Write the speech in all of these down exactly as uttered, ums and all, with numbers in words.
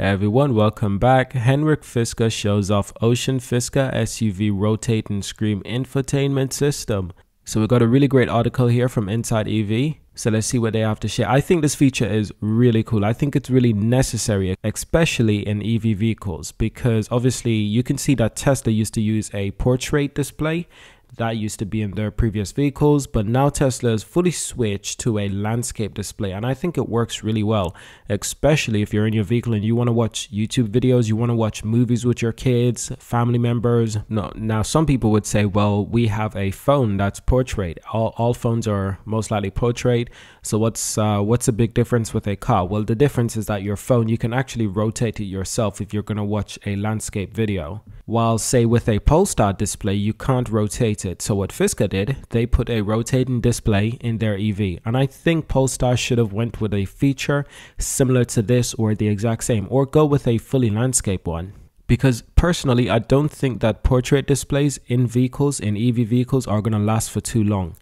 Hey everyone, welcome back. Henrik Fisker shows off Ocean Fisker S U V rotate and scream infotainment system. So we got a really great article here from Inside E V. So let's see what they have to share. I think this feature is really cool. I think it's really necessary, especially in E V vehicles, because obviously you can see that Tesla used to use a portrait display. That used to be in their previous vehicles, but now Tesla has fully switched to a landscape display, and I think it works really well, especially if you're in your vehicle and you want to watch YouTube videos, you want to watch movies with your kids, family members. No, now some people would say, well, we have a phone that's portrait. All, all phones are most likely portrait, so what's uh, what's the big difference with a car? Well, the difference is that your phone, you can actually rotate it yourself if you're going to watch a landscape video. While, say, with a Polestar display, you can't rotate it. So what Fisker did, they put a rotating display in their E V, and I think Polestar should have went with a feature similar to this or the exact same, or go with a fully landscape one, because personally I don't think that portrait displays in vehicles, in E V vehicles, are going to last for too long.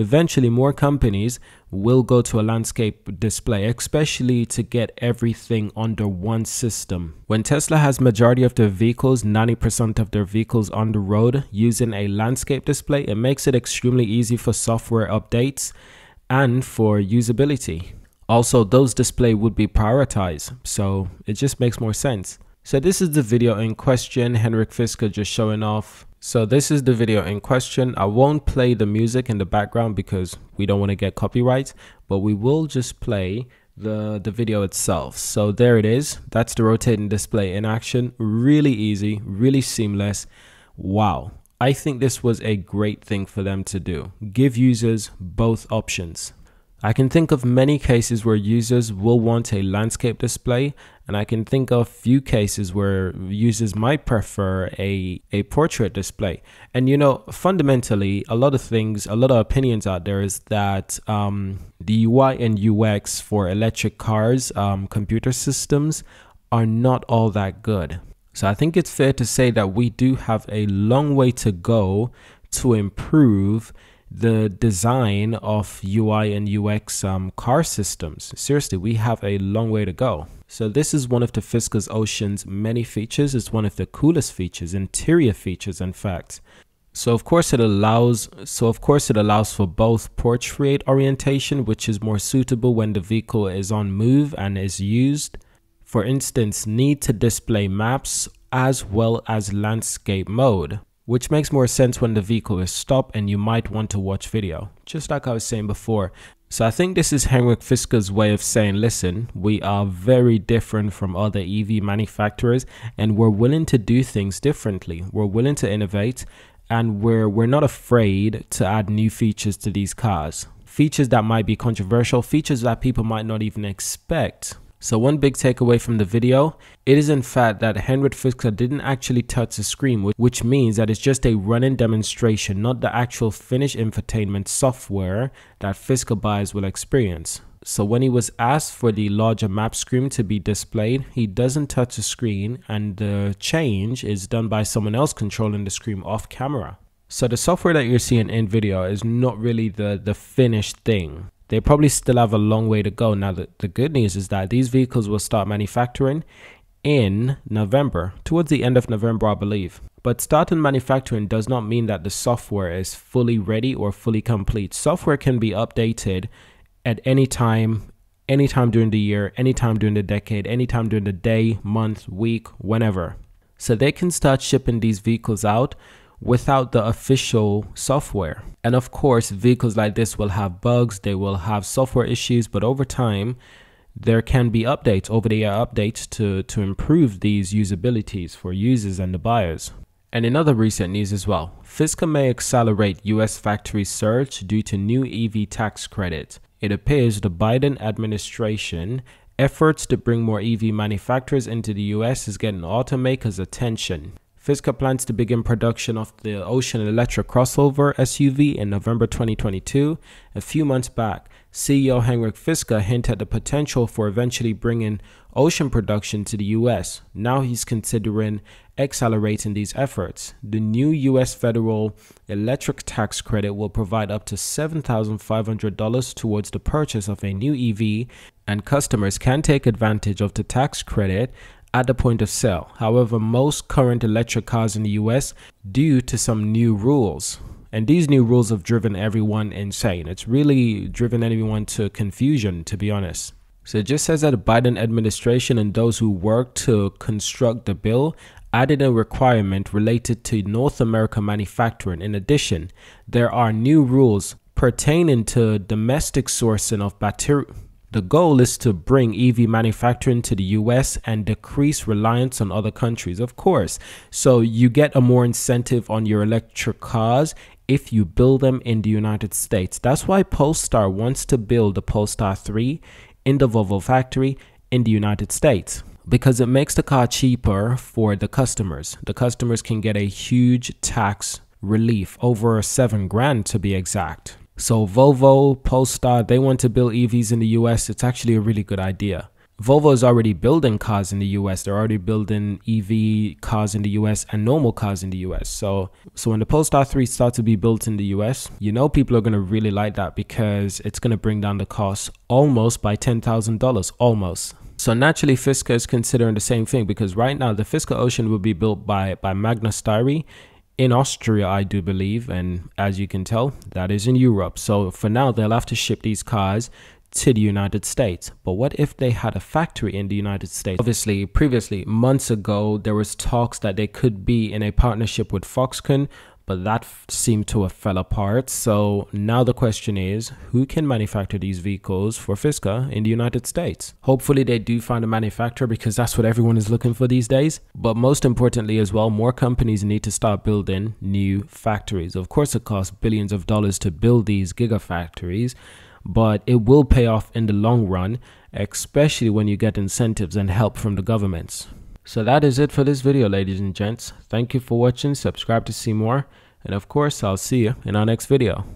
Eventually more companies will go to a landscape display, especially to get everything under one system. When Tesla has majority of their vehicles, ninety percent of their vehicles on the road using a landscape display, it makes it extremely easy for software updates and for usability. Also, those displays would be prioritized, so it just makes more sense. So this is the video in question, Henrik Fisker just showing off. So this is the video in question. I won't play the music in the background because we don't want to get copyright, but we will just play the, the video itself. So there it is. That's the rotating display in action. Really easy, really seamless. Wow. I think this was a great thing for them to do. Give users both options. I can think of many cases where users will want a landscape display, and I can think of few cases where users might prefer a, a portrait display. And you know, fundamentally, a lot of things, a lot of opinions out there is that um, the U I and U X for electric cars, um, computer systems, are not all that good. So I think it's fair to say that we do have a long way to go to improve the design of U I and U X um, car systems. Seriously, we have a long way to go. So this is one of the Fisker's Ocean's many features. It's one of the coolest features, interior features in fact. So of course it allows, so of course it allows for both portrait orientation, which is more suitable when the vehicle is on move and is used. For instance, need to display maps as well as landscape mode, which makes more sense when the vehicle is stopped and you might want to watch video, just like I was saying before. So I think this is Henrik Fisker's way of saying, listen, we are very different from other E V manufacturers and we're willing to do things differently. We're willing to innovate and we're, we're not afraid to add new features to these cars. Features that might be controversial, features that people might not even expect. So one big takeaway from the video, it is in fact that Henrik Fisker didn't actually touch the screen, which means that it's just a running demonstration, not the actual finished infotainment software that Fisker buyers will experience. So when he was asked for the larger map screen to be displayed, he doesn't touch the screen and the change is done by someone else controlling the screen off camera. So the software that you're seeing in video is not really the, the finished thing. They probably still have a long way to go. Now, the, the good news is that these vehicles will start manufacturing in November, towards the end of November, I believe. But starting manufacturing does not mean that the software is fully ready or fully complete. Software can be updated at any time, any time during the year, any time during the decade, any time during the day, month, week, whenever. So they can start shipping these vehicles out without the official software. And of course, vehicles like this will have bugs, they will have software issues, but over time, there can be updates, over-the-air updates to, to improve these usabilities for users and the buyers. And in other recent news as well, Fisker may accelerate U S factory surge due to new E V tax credit. It appears the Biden administration efforts to bring more E V manufacturers into the U S is getting automakers' attention. Fisker plans to begin production of the Ocean Electra crossover S U V in November twenty twenty-two. A few months back, C E O Henrik Fisker hinted at the potential for eventually bringing Ocean production to the U S. Now he's considering accelerating these efforts. The new U S federal electric tax credit will provide up to seven thousand five hundred dollars towards the purchase of a new E V, and customers can take advantage of the tax credit at the point of sale. However, most current electric cars in the U S due to some new rules. And these new rules have driven everyone insane. It's really driven everyone to confusion, to be honest. So it just says that the Biden administration and those who worked to construct the bill added a requirement related to North America manufacturing. In addition, there are new rules pertaining to domestic sourcing of battery. The goal is to bring E V manufacturing to the U S and decrease reliance on other countries, of course. So you get a more incentive on your electric cars if you build them in the United States. That's why Polestar wants to build the Polestar three in the Volvo factory in the United States, because it makes the car cheaper for the customers. The customers can get a huge tax relief, over seven grand to be exact. So Volvo, Polestar, they want to build E Vs in the U S. It's actually a really good idea. Volvo is already building cars in the U S. They're already building E V cars in the U S and normal cars in the U S. So, so when the Polestar three starts to be built in the U S, you know people are going to really like that because it's going to bring down the cost almost by ten thousand dollars, almost. So naturally, Fisker is considering the same thing, because right now the Fisker Ocean will be built by, by Magna Steyr in Austria, I do believe, and as you can tell, that is in Europe. So for now, they'll have to ship these cars to the United States. But what if they had a factory in the United States? Obviously, previously, months ago, there was talks that they could be in a partnership with Foxconn, but that seemed to have fell apart. So now the question is, who can manufacture these vehicles for Fisker in the United States? Hopefully they do find a manufacturer, because that's what everyone is looking for these days. But most importantly as well, more companies need to start building new factories. Of course, it costs billions of dollars to build these gigafactories, but it will pay off in the long run, especially when you get incentives and help from the governments. So that is it for this video, ladies and gents. Thank you for watching, subscribe to see more, and of course I'll see you in our next video.